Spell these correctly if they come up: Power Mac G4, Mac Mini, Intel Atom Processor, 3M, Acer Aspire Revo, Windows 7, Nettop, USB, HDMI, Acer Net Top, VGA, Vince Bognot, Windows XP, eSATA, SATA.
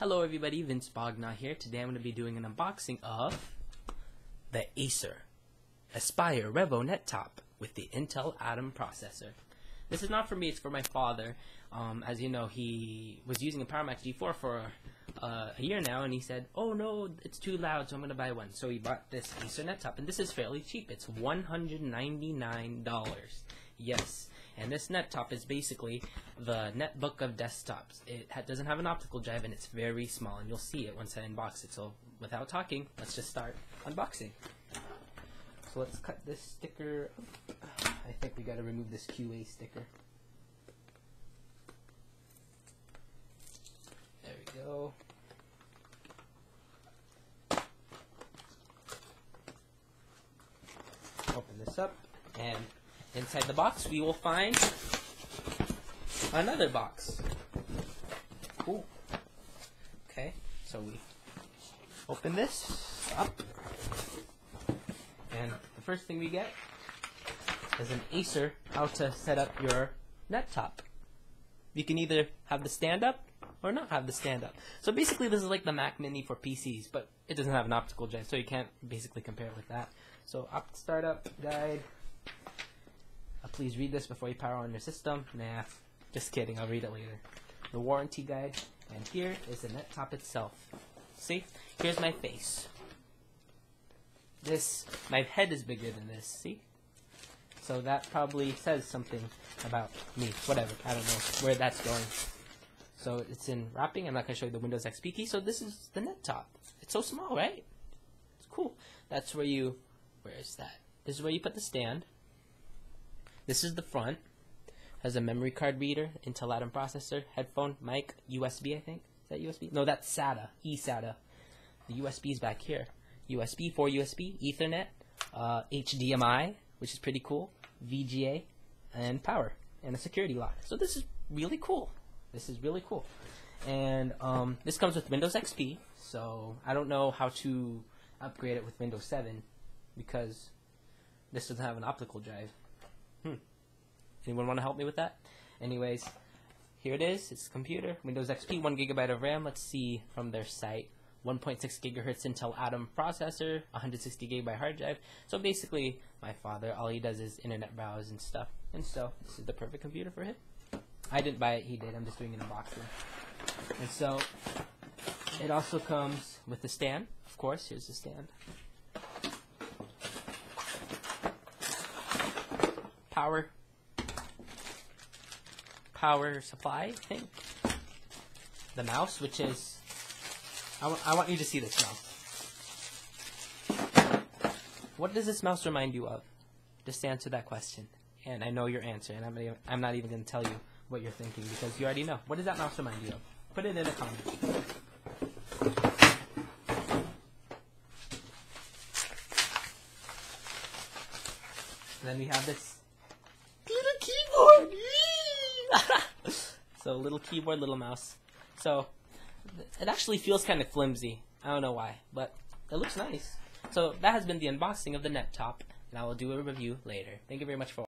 Hello everybody, Vince Bognot here. Today I'm going to be doing an unboxing of the Acer Aspire Revo Net Top with the Intel Atom Processor. This is not for me, it's for my father. As you know, he was using a Power Mac G4 for a year now, and he said, oh no, it's too loud, so I'm going to buy one. So he bought this Acer Net Top, and this is fairly cheap. It's $199. Yes. And this net top is basically the netbook of desktops. It doesn't have an optical drive and it's very small, and you'll see it once I unbox it. So without talking, let's just start unboxing. So let's cut this sticker up. I think we gotta remove this QA sticker. There we go. Open this up, and inside the box, we will find another box. Cool. Okay, so we open this up, and the first thing we get is an Acer how to set up your net top. You can either have the stand up or not have the stand up. So basically, this is like the Mac Mini for PCs, but it doesn't have an optical drive, so you can't basically compare it with that. So, startup guide. Please read this before you power on your system. Nah, just kidding, I'll read it later. The warranty guide, and here is the net top itself. See? Here's my face. This, my head is bigger than this, see? So that probably says something about me. Whatever, I don't know where that's going. So it's in wrapping, I'm not going to show you the Windows XP key, so this is the net top. It's so small, right? It's cool. That's where you, where is that? This is where you put the stand. This is the front, has a memory card reader, Intel Atom processor, headphone, mic, USB I think, is that USB? No, that's SATA, eSATA. The USB is back here. USB, 4USB, Ethernet, HDMI, which is pretty cool, VGA, and power, and a security lock. So this is really cool. This is really cool. And this comes with Windows XP, so I don't know how to upgrade it with Windows 7 because this doesn't have an optical drive. Anyone want to help me with that? Anyways, here it is. It's a computer. Windows XP, 1 GB of RAM. Let's see from their site. 1.6 gigahertz Intel Atom processor, 160 GB hard drive. So basically, my father, all he does is internet browse and stuff. And so, this is the perfect computer for him. I didn't buy it, he did. I'm just doing an unboxing. And so, it also comes with the stand. Of course, here's the stand. Power supply, I think. The mouse, which is, I want you to see this mouse. What does this mouse remind you of? Just answer that question, and I know your answer, and I'm not even going to tell you what you're thinking because you already know. What does that mouse remind you of? Put it in a comment. And then we have this little keyboard. So little keyboard, little mouse. So it actually feels kind of flimsy. I don't know why, but it looks nice. So that has been the unboxing of the net top, and I will do a review later. Thank you very much for watching.